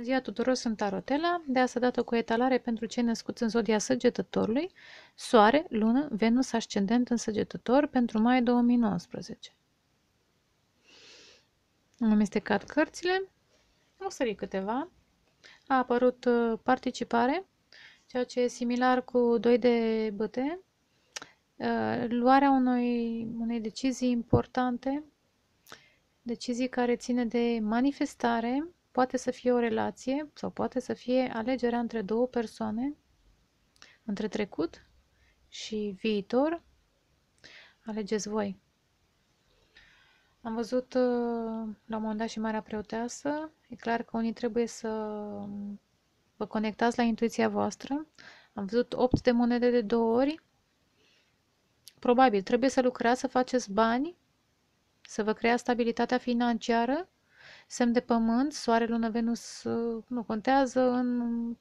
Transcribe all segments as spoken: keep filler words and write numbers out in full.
Bună ziua tuturor, sunt Tarotela, de asta dată cu etalare pentru cei născuți în zodia Săgetătorului, Soare, Lună, Venus, Ascendent în Săgetător pentru mai două mii nouăsprezece. Am amestecat cărțile, au sărit câteva, a apărut participare, ceea ce e similar cu doi de bâte, luarea unui, unei decizii importante, decizii care ține de manifestare. Poate să fie o relație sau poate să fie alegerea între două persoane, între trecut și viitor. Alegeți voi. Am văzut la un moment dat și Marea Preoteasă. E clar că unii trebuie să vă conectați la intuiția voastră. Am văzut opt de monede de două ori. Probabil trebuie să lucrați, să faceți bani, să vă creați stabilitatea financiară. Semn de pământ, soare, lună, Venus nu contează, în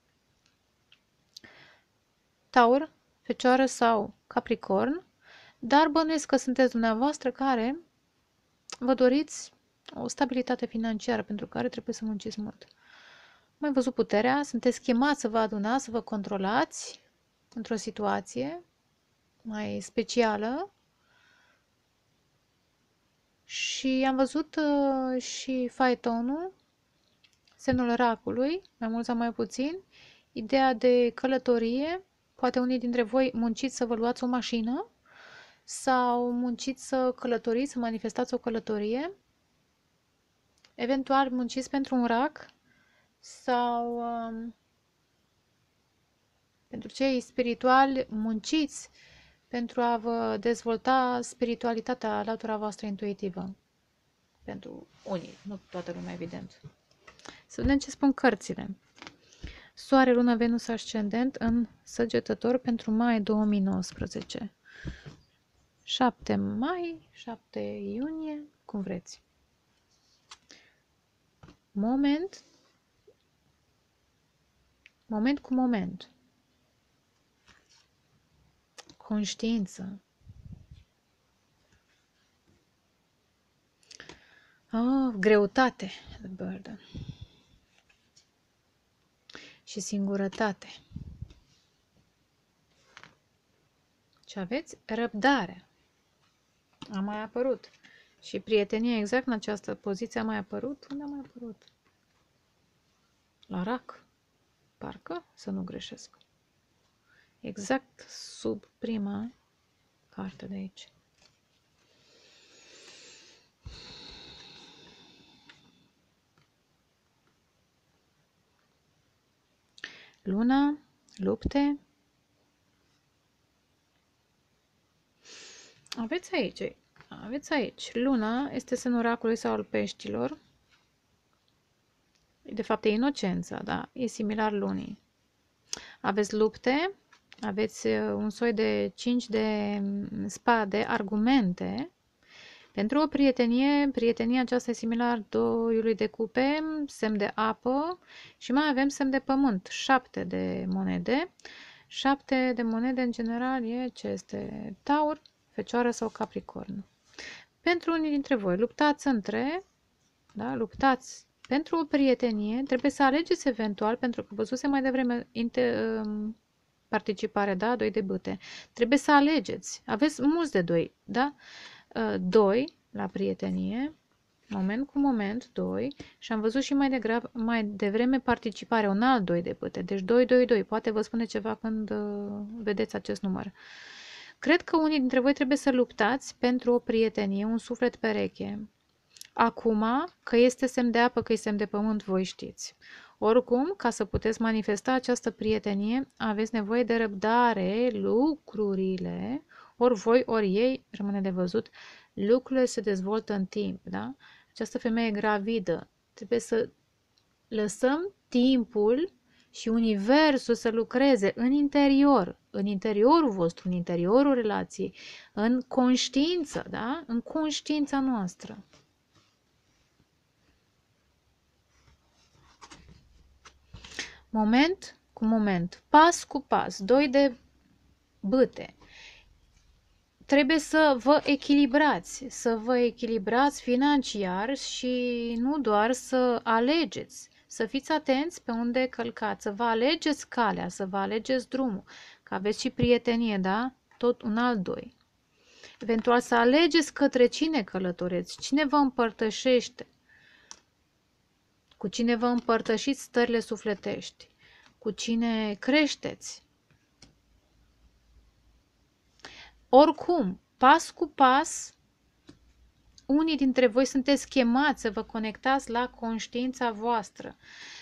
Taur, Fecioară sau Capricorn, dar bănuiesc că sunteți dumneavoastră care vă doriți o stabilitate financiară pentru care trebuie să munciți mult. Mai văzut puterea, sunteți chemați să vă adunați, să vă controlați într-o situație mai specială. Și am văzut uh, și faetonul, semnul racului, mai mult sau mai puțin, ideea de călătorie. Poate unii dintre voi munciți să vă luați o mașină sau munciți să călătoriți, să manifestați o călătorie. Eventual munciți pentru un rac sau uh, pentru cei spirituali munciți pentru a vă dezvolta spiritualitatea, latura voastră intuitivă. Pentru unii, nu toată lumea, evident. Să vedem ce spun cărțile. Soare, Lună, Venus, Ascendent în Săgetător pentru mai două mii nouăsprezece. șapte mai, șapte iunie, cum vreți. Moment. Moment cu moment. Conștiință. Oh, greutate. Burden. Și singurătate. Ce aveți? Răbdare. A mai apărut. Și prietenia exact în această poziție a mai apărut. Unde a mai apărut? La rac. Parcă să nu greșesc. Exact sub prima carte de aici. Luna, lupte. Aveți aici, aveți aici. Luna este semnul racului sau al peștilor. De fapt e inocența, da, e similar lunii. Aveți lupte. Aveți un soi de cinci de spade, argumente. Pentru o prietenie, prietenia aceasta e similar doiului de cupe, semn de apă și mai avem semn de pământ, șapte de monede. Șapte de monede în general e ce este Taur, Fecioară sau Capricorn. Pentru unii dintre voi, luptați între, da, luptați pentru o prietenie, trebuie să alegeți eventual, pentru că văzuse mai devreme inter, participare, da? Doi de bâte. Trebuie să alegeți. Aveți mulți de doi, da? Doi la prietenie, moment cu moment, doi. Și am văzut și mai degrab, mai devreme participare, un alt doi de bâte. Deci doi, doi, doi. Poate vă spune ceva când vedeți acest număr. Cred că unii dintre voi trebuie să luptați pentru o prietenie, un suflet pereche. Acum, că este semn de apă, că este semn de pământ, voi știți. Oricum, ca să puteți manifesta această prietenie, aveți nevoie de răbdare, lucrurile, ori voi, ori ei, rămâne de văzut, lucrurile se dezvoltă în timp, da? Această femeie gravidă, trebuie să lăsăm timpul și universul să lucreze în interior, în interiorul vostru, în interiorul relației, în conștiință, da? În conștiința noastră. Moment cu moment, pas cu pas, doi de bâte. Trebuie să vă echilibrați, să vă echilibrați financiar și nu doar să alegeți, Să fiți atenți pe unde călcați, să vă alegeți calea, să vă alegeți drumul, că aveți și prietenie, da? Tot un alt doi. Eventual să alegeți către cine călătoreți, cine vă împărtășește, cu cine vă împărtășiți stările sufletești, cu cine creșteți. Oricum, pas cu pas, unii dintre voi sunteți chemați să vă conectați la conștiința voastră.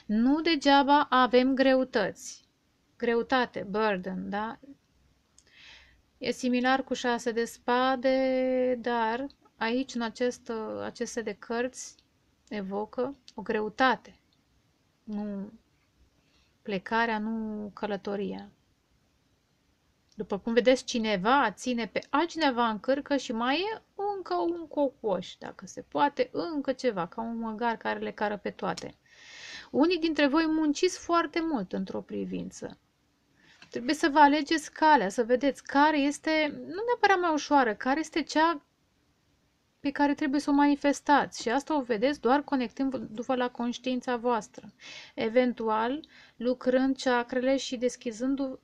Nu degeaba avem greutăți. Greutate, burden, da? E similar cu șase de spade, dar aici, în acest, aceste de cărți, evocă o greutate. Nu plecarea, nu călătoria. După cum vedeți, cineva ține pe altcineva în cârcă și mai e încă un cocoș, dacă se poate, încă ceva, ca un măgar care le cară pe toate. Unii dintre voi munciți foarte mult într-o privință. Trebuie să vă alegeți calea, să vedeți care este, nu neapărat mai ușoară, care este cea pe care trebuie să o manifestați. Și asta o vedeți doar conectându-vă la conștiința voastră. Eventual, lucrând ceacrele și deschizându-vă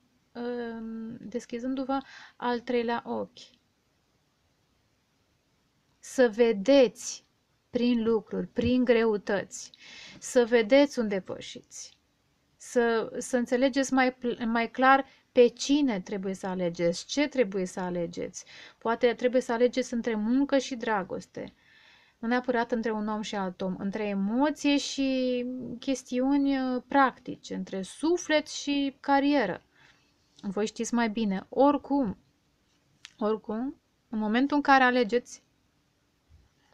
deschizându-vă al treilea ochi. Să vedeți prin lucruri, prin greutăți, să vedeți unde pășiți, să, să înțelegeți mai, mai clar pe cine trebuie să alegeți, ce trebuie să alegeți. Poate trebuie să alegeți între muncă și dragoste, nu neapărat între un om și alt om, între emoție și chestiuni practice, între suflet și carieră. Voi știți mai bine. Oricum, oricum, în momentul în care alegeți,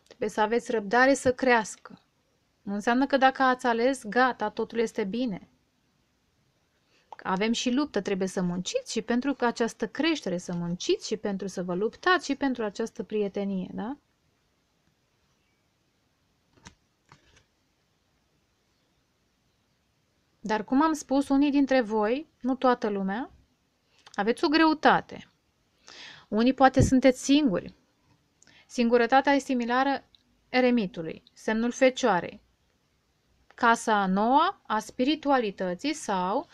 trebuie să aveți răbdare să crească. Nu înseamnă că dacă ați ales, gata, totul este bine. Avem și luptă, trebuie să munciți și pentru această creștere, să munciți și pentru să vă luptați și pentru această prietenie, da? Dar cum am spus, unii dintre voi, nu toată lumea, aveți o greutate. Unii poate sunteți singuri. Singurătatea e similară Eremitului, semnul Fecioarei. Casa a noua a spiritualității sau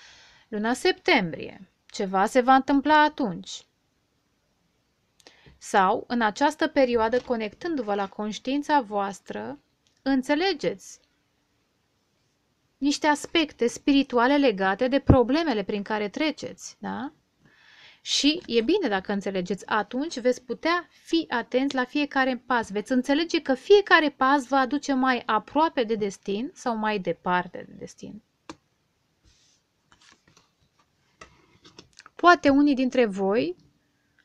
luna septembrie. Ceva se va întâmpla atunci. Sau, în această perioadă, conectându-vă la conștiința voastră, înțelegeți niște aspecte spirituale legate de problemele prin care treceți, da? Și e bine dacă înțelegeți, atunci veți putea fi atenți la fiecare pas. Veți înțelege că fiecare pas vă aduce mai aproape de destin sau mai departe de destin. Poate unii dintre voi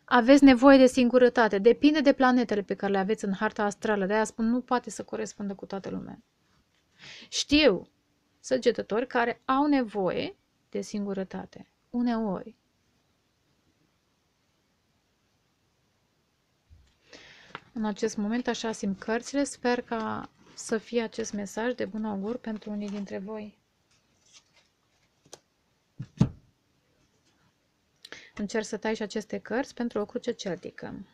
aveți nevoie de singurătate. Depinde de planetele pe care le aveți în harta astrală. De-aia spun, nu poate să corespundă cu toată lumea. Știu săgetători care au nevoie de singurătate. Uneori. În acest moment așa simt cărțile, sper ca să fie acest mesaj de bun augur pentru unii dintre voi. Încerc să tai și aceste cărți pentru o cruce celtică.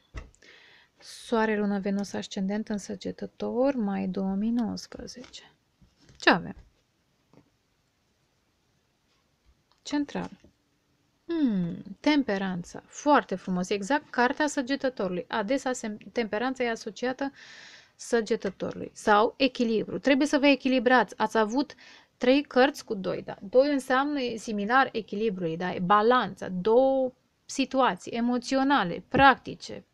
Soare, lună, Venus, ascendent în Săgetător, mai două mii nouăsprezece. Ce avem? Central. Hmm, temperanța. Foarte frumos. Exact cartea Săgetătorului. Adesea temperanța e asociată Săgetătorului. Sau echilibru. Trebuie să vă echilibrați. Ați avut trei cărți cu doi. Da? Doi înseamnă similar echilibrului. Da? E balanța. Două situații emoționale, practice.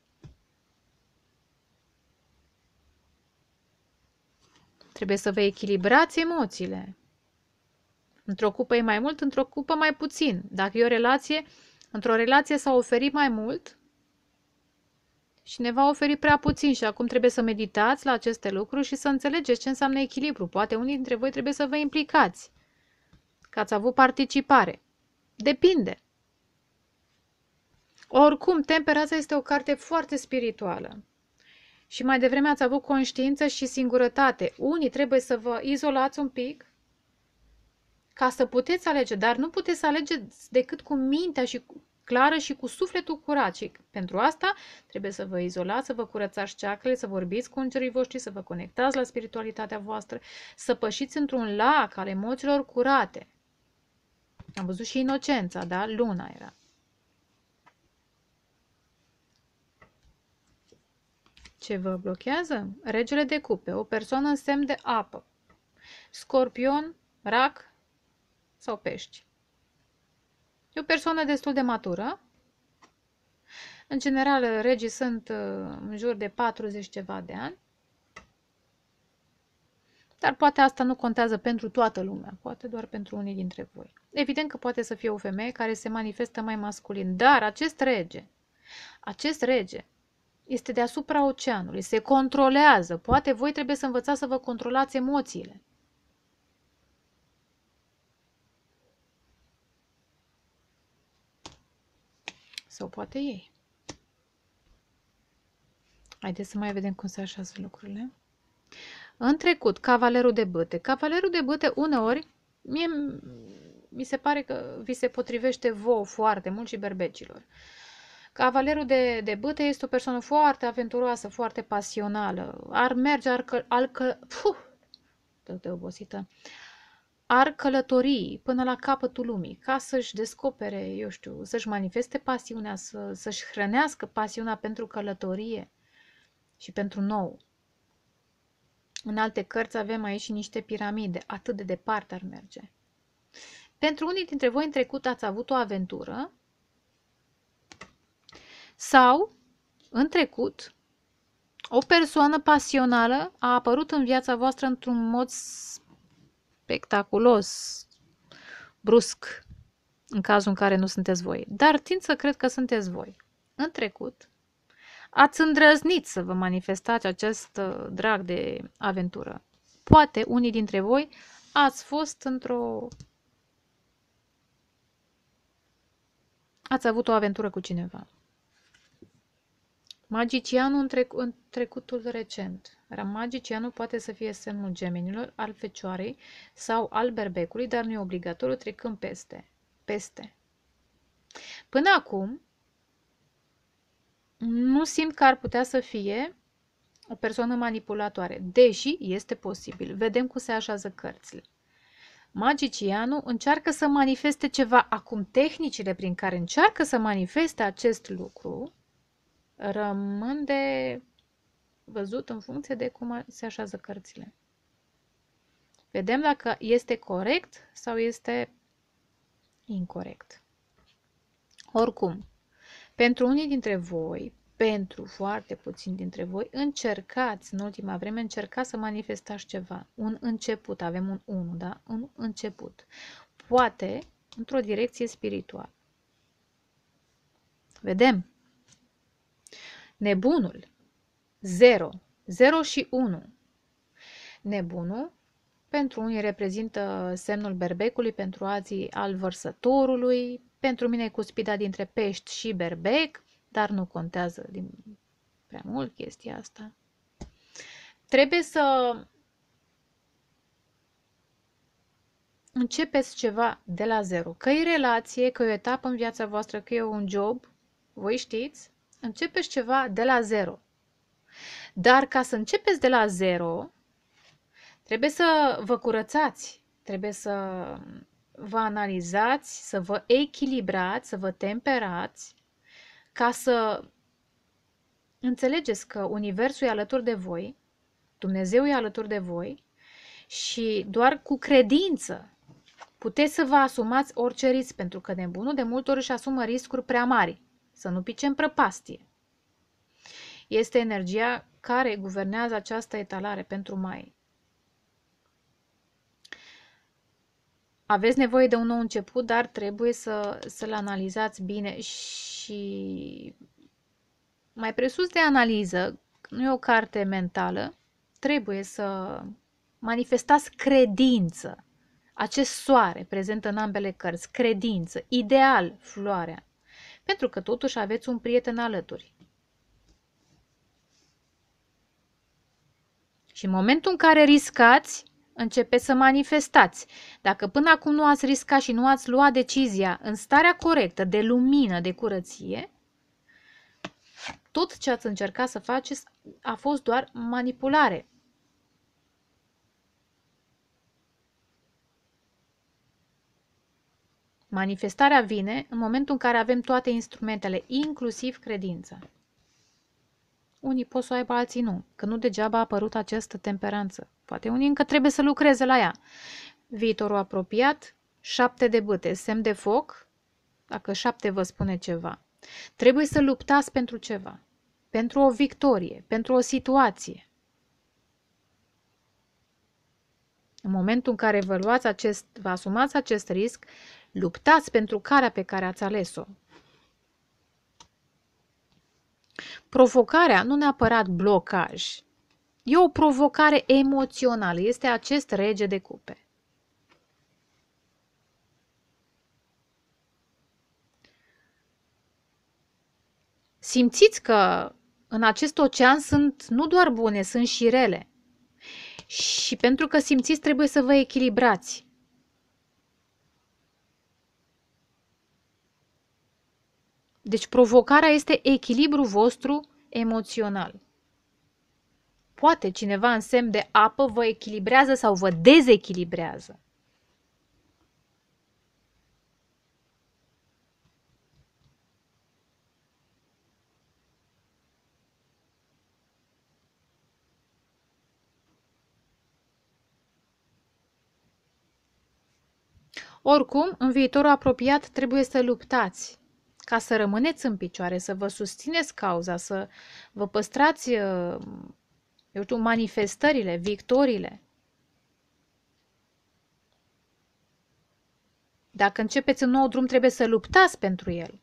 Trebuie să vă echilibrați emoțiile. Într-o cupă e mai mult, într-o cupă mai puțin. Dacă e o relație, într-o relație s-a oferit mai mult și ne va oferi prea puțin. Și acum trebuie să meditați la aceste lucruri și să înțelegeți ce înseamnă echilibru. Poate unii dintre voi trebuie să vă implicați, că ați avut participare. Depinde. Oricum, Temperanța este o carte foarte spirituală. Și mai devreme ați avut conștiință și singurătate. Unii trebuie să vă izolați un pic, ca să puteți alege, dar nu puteți alege decât cu mintea și clară și cu sufletul curat și pentru asta trebuie să vă izolați, să vă curățați ceacrele, să vorbiți cu îngerii voștri, să vă conectați la spiritualitatea voastră, să pășiți într-un lac al emoțiilor curate. Am văzut și inocența, da? Luna era. Ce vă blochează? Regele de cupe, o persoană în semn de apă, scorpion, rac sau pești. E o persoană destul de matură. În general, regii sunt în jur de patruzeci ceva de ani. Dar poate asta nu contează pentru toată lumea, poate doar pentru unii dintre voi. Evident că poate să fie o femeie care se manifestă mai masculin, dar acest rege, acest rege este deasupra oceanului, se controlează. Poate voi trebuie să învățați să vă controlați emoțiile. Sau poate ei. Haideți să mai vedem cum se așează lucrurile. În trecut, cavalerul de bâte. Cavalerul de bâte uneori, mie, mi se pare că vi se potrivește vouă foarte mult și berbecilor. Cavalerul de, de bâte este o persoană foarte aventuroasă, foarte pasională. Ar merge, ar, căl, ar, căl, puh, tot de obosită. Ar călători până la capătul lumii ca să-și descopere, eu știu, să-și manifeste pasiunea, să, să-și hrănească pasiunea pentru călătorie și pentru nou. În alte cărți avem aici niște piramide, atât de departe ar merge. Pentru unii dintre voi în trecut ați avut o aventură sau în trecut o persoană pasională a apărut în viața voastră într-un mod spectaculos, brusc, în cazul în care nu sunteți voi. Dar tind să cred că sunteți voi. În trecut ați îndrăznit să vă manifestați acest drag de aventură. Poate unii dintre voi ați fost într-o... ați avut o aventură cu cineva. Magicianul în, trec în trecutul recent. Magicianul poate să fie semnul gemenilor, al fecioarei sau al berbecului, dar nu e obligatoriu, trecând peste. peste. Până acum, nu simt că ar putea să fie o persoană manipulatoare, deși este posibil. Vedem cum se așează cărțile. Magicianul încearcă să manifeste ceva. Acum, tehnicile prin care încearcă să manifeste acest lucru rămân de văzut în funcție de cum se așează cărțile. Vedem dacă este corect sau este incorect. Oricum, pentru unii dintre voi, pentru foarte puțini dintre voi, încercați, în ultima vreme, încercați să manifestați ceva. Un început, avem un unu, da? Un început. Poate într-o direcție spirituală. Vedem. Nebunul. zero. zero și unu. Nebunul, pentru unii reprezintă semnul berbecului, pentru alții al vărsătorului, pentru mine e cuspida dintre pești și berbec, dar nu contează din prea mult chestia asta. Trebuie să începeți ceva de la zero. Că e relație, că e o etapă în viața voastră, că e un job, voi știți, începeți ceva de la zero. Dar ca să începeți de la zero, trebuie să vă curățați, trebuie să vă analizați, să vă echilibrați, să vă temperați, ca să înțelegeți că universul e alături de voi, Dumnezeu e alături de voi și doar cu credință puteți să vă asumați orice risc, pentru că nebunul de multe ori își asumă riscuri prea mari, să nu pice în prăpastie. Este energia care guvernează această etalare pentru mai. Aveți nevoie de un nou început, dar trebuie să, să-l analizați bine și mai presus de analiză, nu e o carte mentală, trebuie să manifestați credință. Acest soare prezent în ambele cărți, credință, ideal floarea, pentru că totuși aveți un prieten alături. Și în momentul în care riscați, Începeți să manifestați. Dacă până acum nu ați riscat și nu ați luat decizia în starea corectă de lumină, de curăție, tot ce ați încercat să faceți a fost doar manipulare. Manifestarea vine în momentul în care avem toate instrumentele, inclusiv credința. Unii pot să o aibă, alții nu, că nu degeaba a apărut această temperanță. Poate unii încă trebuie să lucreze la ea. Viitorul apropiat, șapte de bâte, semn de foc, dacă șapte vă spune ceva. Trebuie să luptați pentru ceva, pentru o victorie, pentru o situație. În momentul în care vă, luați acest, vă asumați acest risc, luptați pentru calea pe care ați ales-o. Provocarea, nu neapărat blocaj, e o provocare emoțională, este acest rege de cupe. Simțiți că în acest ocean sunt nu doar bune, sunt și rele. Și pentru că simțiți, trebuie să vă echilibrați. Deci provocarea este echilibrul vostru emoțional. Poate cineva în semn de apă vă echilibrează sau vă dezechilibrează. Oricum, în viitorul apropiat trebuie să luptați ca să rămâneți în picioare, să vă susțineți cauza, să vă păstrați, eu știu, manifestările, victoriile. Dacă începeți un nou drum, trebuie să luptați pentru el.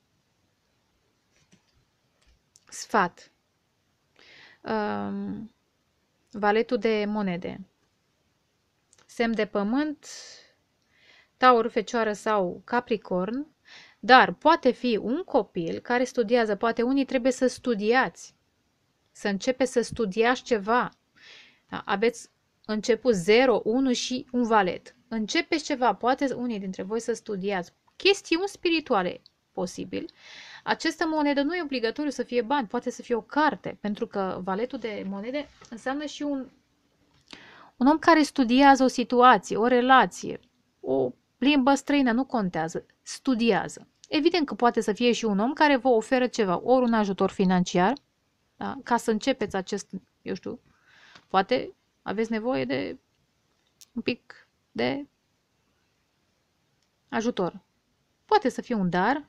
Sfat. Um, valetul de monede. Semn de pământ, Taur, Fecioară sau Capricorn. Dar poate fi un copil care studiază, poate unii trebuie să studiați, să începeți să studiați ceva. Aveți început zero, unu și un valet. Începeți ceva, poate unii dintre voi să studiați chestiuni spirituale, posibil. Această monedă nu e obligatoriu să fie bani, poate să fie o carte, pentru că valetul de monede înseamnă și un, un om care studiază o situație, o relație, o limbă străină, nu contează, studiază. Evident că poate să fie și un om care vă oferă ceva, ori un ajutor financiar, da? Ca să începeți acest, eu știu, poate aveți nevoie de un pic de ajutor. Poate să fie un dar,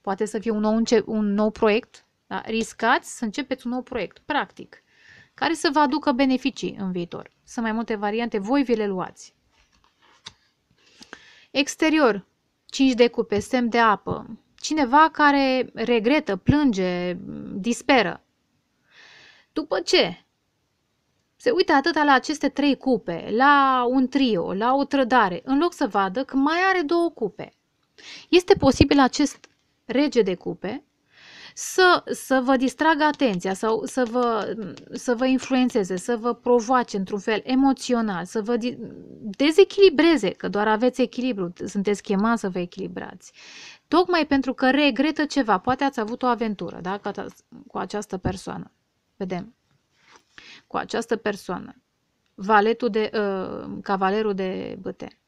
poate să fie un nou, un nou proiect, da? Riscați să începeți un nou proiect, practic, care să vă aducă beneficii în viitor. Sunt mai multe variante, voi vi le luați. Exterior, cinci de cupe, semn de apă, cineva care regretă, plânge, disperă. După ce se uită atâta la aceste trei cupe, la un trio, la o trădare, în loc să vadă că mai are două cupe. Este posibil acest rege de cupe să, să vă distragă atenția sau să vă, să vă influențeze, să vă provoace într-un fel emoțional, să vă dezechilibreze, că doar aveți echilibru, sunteți chemați să vă echilibrați. Tocmai pentru că regretă ceva, poate ați avut o aventură, da? Cu această persoană. Vedem. Cu această persoană. Valetul de, uh, cavalerul de bâte.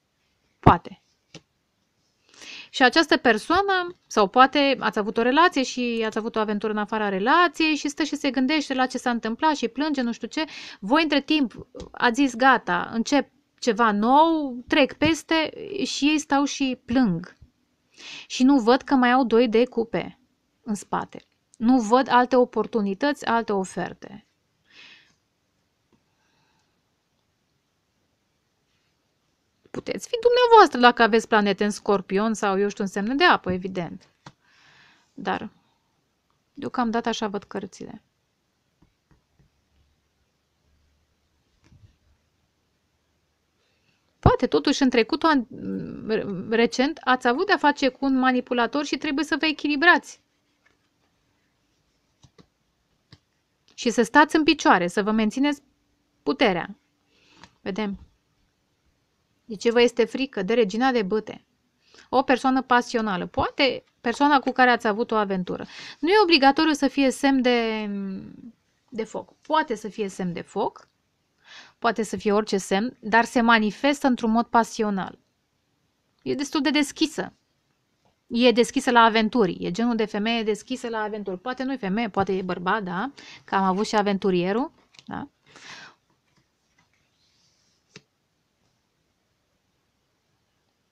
Poate. Și această persoană, sau poate ați avut o relație și ați avut o aventură în afara relației și stă și se gândește la ce s-a întâmplat și plânge, nu știu ce. Voi între timp ați zis gata, încep ceva nou, trec peste și ei stau și plâng. Și nu văd că mai au doi de cupe în spate. Nu văd alte oportunități, alte oferte. Puteți fi dumneavoastră dacă aveți planete în Scorpion sau, eu știu, în semne de apă, evident. Dar, deocamdată așa văd cărțile. Poate, totuși, în trecutul recent ați avut de-a face cu un manipulator și trebuie să vă echilibrați. Și să stați în picioare, să vă mențineți puterea. Vedem. De ce vă este frică? De Regina de Bâte. O persoană pasională. Poate persoana cu care ați avut o aventură. Nu e obligatoriu să fie semn de, de foc. Poate să fie semn de foc. Poate să fie orice semn, dar se manifestă într-un mod pasional. E destul de deschisă. E deschisă la aventuri. E genul de femeie deschisă la aventuri. Poate nu e femeie, poate e bărbat, da? Că am avut și aventurierul, da?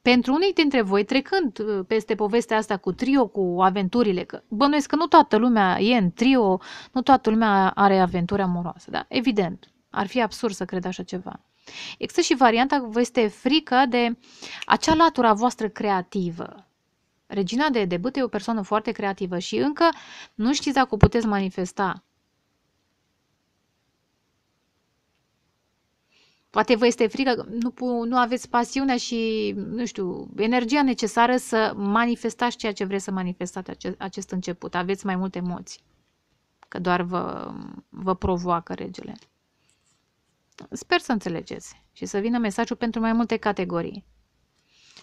Pentru unii dintre voi, trecând peste povestea asta cu trio, cu aventurile, că bănuiesc că nu toată lumea e în trio, nu toată lumea are aventuri amoroase, da? Evident, ar fi absurd să cred așa ceva. Există și varianta că vă este frică de acea latura voastră creativă. Regina de, de Bâte e o persoană foarte creativă și încă nu știți dacă o puteți manifesta. Poate vă este frică că nu, nu aveți pasiunea și, nu știu, energia necesară să manifestați ceea ce vreți să manifestați acest, acest început. Aveți mai multe emoții, că doar vă, vă provoacă regele. Sper să înțelegeți și să vină mesajul pentru mai multe categorii.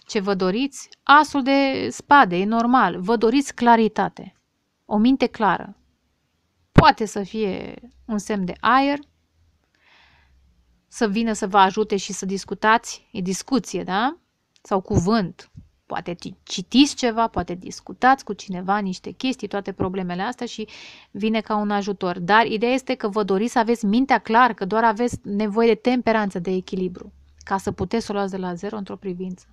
Ce vă doriți? Asul de spade, e normal. Vă doriți claritate, o minte clară. Poate să fie un semn de aer, să vină să vă ajute și să discutați, e discuție, da? Sau cuvânt. Poate citiți ceva, poate discutați cu cineva niște chestii, toate problemele astea și vine ca un ajutor. Dar ideea este că vă doriți să aveți mintea clară, că doar aveți nevoie de temperanță, de echilibru, ca să puteți să o luați de la zero într-o privință.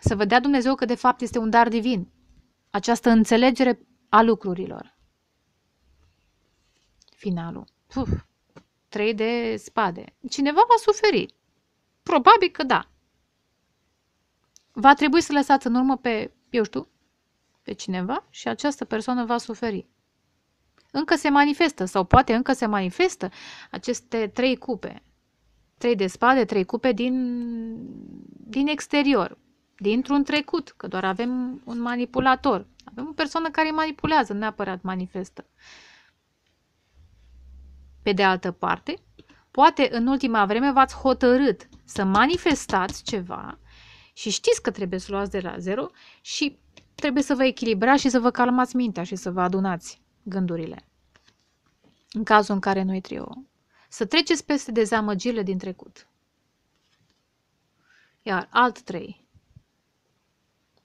Să vă dea Dumnezeu că de fapt este un dar divin, această înțelegere a lucrurilor. Finalul. Puf. Trei de spade. Cineva va suferi. Probabil că da. Va trebui să lăsați în urmă pe, eu știu, pe cineva și această persoană va suferi. Încă se manifestă sau poate încă se manifestă aceste trei cupe. Trei de spade, trei cupe din, din exterior, dintr-un trecut, că doar avem un manipulator. Avem o persoană care îi manipulează, neapărat manifestă. Pe de altă parte, poate în ultima vreme v-ați hotărât să manifestați ceva și știți că trebuie să luați de la zero și trebuie să vă echilibrați și să vă calmați mintea și să vă adunați gândurile. În cazul în care nu-i trio. Să treceți peste dezamăgirile din trecut. Iar alt trei.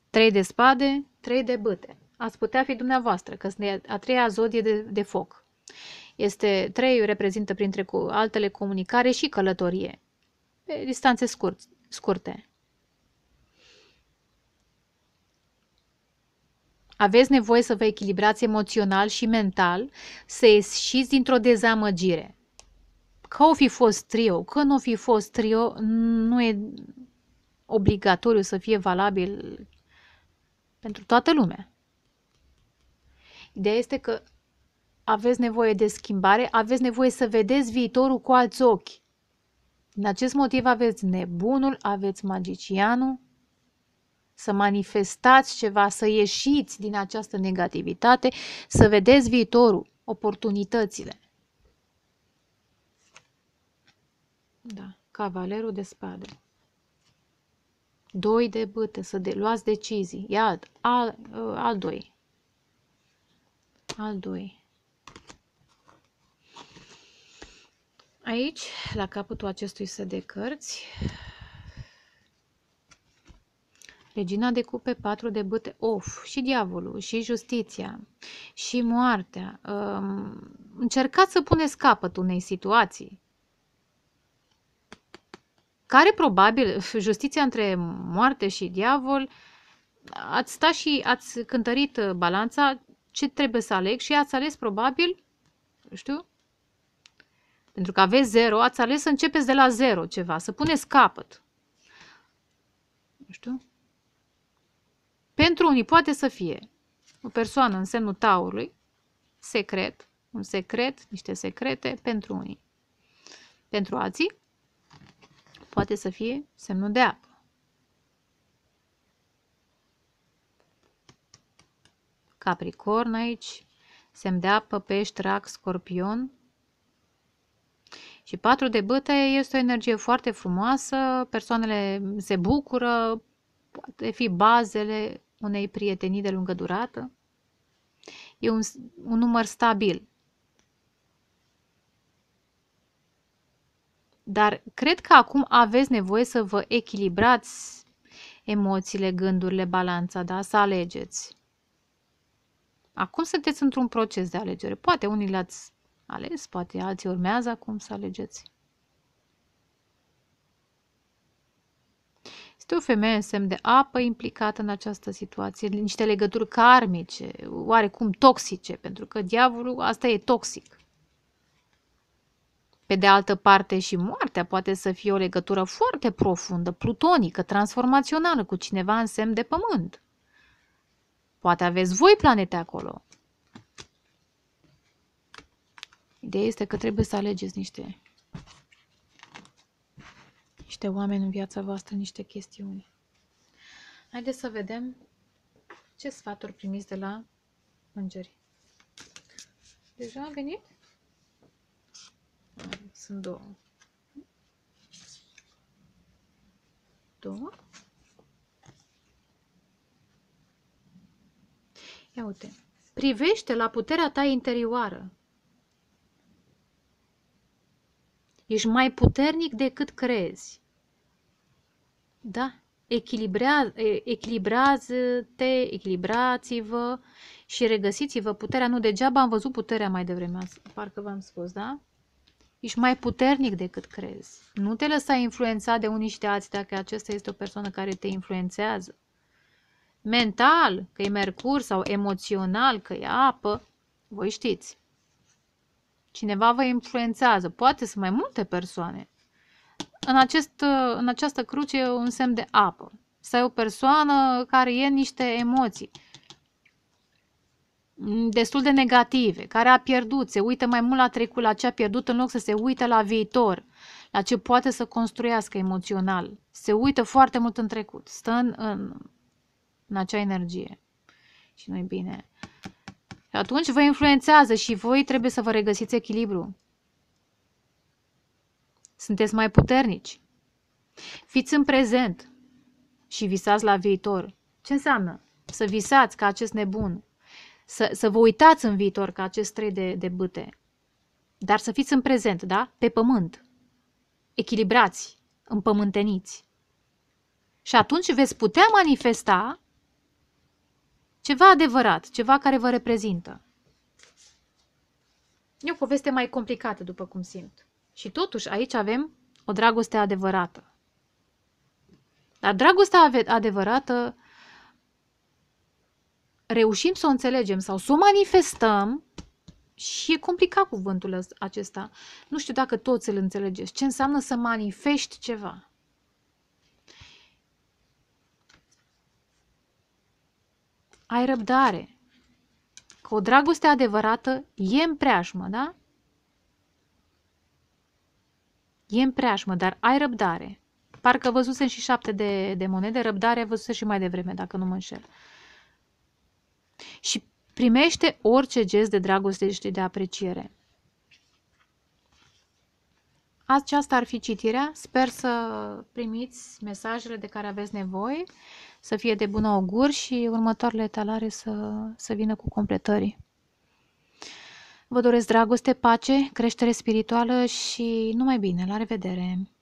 Trei de spade, trei de bâte. Ați putea fi dumneavoastră, că a treia zodie de, de foc. Este trei, reprezintă printre altele comunicare și călătorie, pe distanțe scurți, scurte. Aveți nevoie să vă echilibrați emoțional și mental, să ieșiți dintr-o dezamăgire. Că o fi fost trio, că nu o fi fost trio, nu e obligatoriu să fie valabil pentru toată lumea. Ideea este că aveți nevoie de schimbare, aveți nevoie să vedeți viitorul cu alți ochi. Din acest motiv aveți nebunul, aveți magicianul, să manifestați ceva, să ieșiți din această negativitate, să vedeți viitorul, oportunitățile. Da, cavalerul de spade. Doi de bâte, să de, luați decizii. Ia, al, al doi. Al doi. Aici, la capătul acestui set de cărți, Regina de cupe, patru de bâte, of, și diavolul, și justiția, și moartea. Încercați să puneți capăt unei situații care probabil, justiția între moarte și diavol, ați stat și ați cântărit balanța, ce trebuie să aleg și ați ales probabil, nu știu, pentru că aveți zero, ați ales să începeți de la zero ceva, să puneți capăt. Nu știu. Pentru unii poate să fie o persoană în semnul taurului, secret, un secret, niște secrete, pentru unii. Pentru alții, poate să fie semnul de apă. Capricorn aici, semn de apă, pești, rac, scorpion. Și patru de bâte este o energie foarte frumoasă, persoanele se bucură, poate fi bazele unei prietenii de lungă durată. E un, un număr stabil. Dar cred că acum aveți nevoie să vă echilibrați emoțiile, gândurile, balanța, da? Să alegeți. Acum sunteți într-un proces de alegere. Poate unii l-ați ales, poate alții urmează acum să alegeți. Este o femeie în semn de apă implicată în această situație, niște legături karmice, oarecum toxice, pentru că diavolul, asta e toxic. Pe de altă parte și moartea poate să fie o legătură foarte profundă, plutonică, transformațională cu cineva în semn de pământ. Poate aveți voi planete acolo. Ideea este că trebuie să alegeți niște, niște oameni în viața voastră, niște chestiuni. Haideți să vedem ce sfaturi primiți de la îngeri. Deja a venit? Sunt două. Două? Ia uite. Privește la puterea ta interioară. Ești mai puternic decât crezi. Da? Echilibrează-te, echilibrați-vă și regăsiți-vă puterea. Nu degeaba am văzut puterea mai devreme. Parcă v-am spus, da? Ești mai puternic decât crezi. Nu te lăsa influențat de unii și de alții dacă acesta este o persoană care te influențează. Mental, că e mercur, sau emoțional, că e apă, voi știți. Cineva vă influențează, poate sunt mai multe persoane. În, acest, în această cruce e un semn de apă. Să ai o persoană care e niște emoții destul de negative, care a pierdut, se uită mai mult la trecut, la ce a pierdut, în loc să se uită la viitor, la ce poate să construiască emoțional. Se uită foarte mult în trecut, stă în, în, în acea energie și nu-i bine. Și atunci vă influențează și voi trebuie să vă regăsiți echilibru. Sunteți mai puternici. Fiți în prezent și visați la viitor. Ce înseamnă? Să visați ca acest nebun. Să, să vă uitați în viitor ca acest trei de, de bâte. Dar să fiți în prezent, da? Pe pământ. Echilibrați, împământeniți. Și atunci veți putea manifesta ceva adevărat, ceva care vă reprezintă. E o poveste mai complicată, după cum simt. Și totuși aici avem o dragoste adevărată. Dar dragostea adevărată reușim să o înțelegem sau să o manifestăm și e complicat cuvântul acesta. Nu știu dacă toți îl înțelegeți. Ce înseamnă să manifesti ceva? Ai răbdare. Că o dragoste adevărată e în preajmă, da? E în preajmă, dar ai răbdare. Parcă văzusem și șapte de, de monede, răbdare văzuse și mai devreme, dacă nu mă înșel. Și primește orice gest de dragoste și de apreciere. Aceasta ar fi citirea. Sper să primiți mesajele de care aveți nevoie, să fie de bun augur și următoarele etalare să, să vină cu completări. Vă doresc dragoste, pace, creștere spirituală și numai bine. La revedere!